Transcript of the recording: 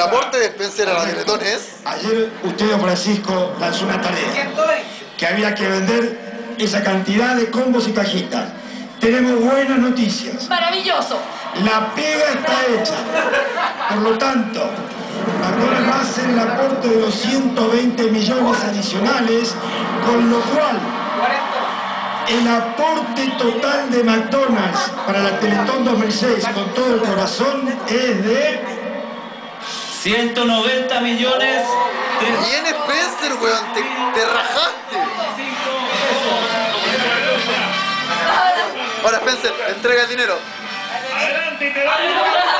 El aporte de Spencer a la Teletón es... Ayer usted, don Francisco, lanzó una tarea. Que había que vender esa cantidad de combos y cajitas. Tenemos buenas noticias. ¡Maravilloso! La pega está hecha. Por lo tanto, McDonald's va a hacer el aporte de los 120 millones adicionales, con lo cual el aporte total de McDonald's para la Teletón 2006, con todo el corazón, es de... 190 millones... Bien, Spencer, weón, te rajaste. Ahora, Spencer, entrega el dinero. ¡Adelante, te va!